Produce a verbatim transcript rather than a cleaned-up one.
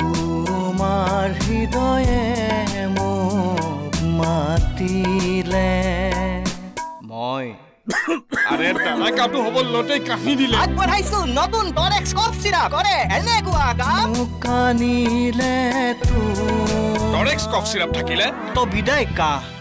तुमार हृदये मोक मातिले मय अरे दादा कापू हबल लटे काहि दिले आग बढाइसु नतुन टरेक्स कफ सिरा करे एने गुआ काम कानिले तू टरेक्स कफ सिरा थाकिले तो बिदाय का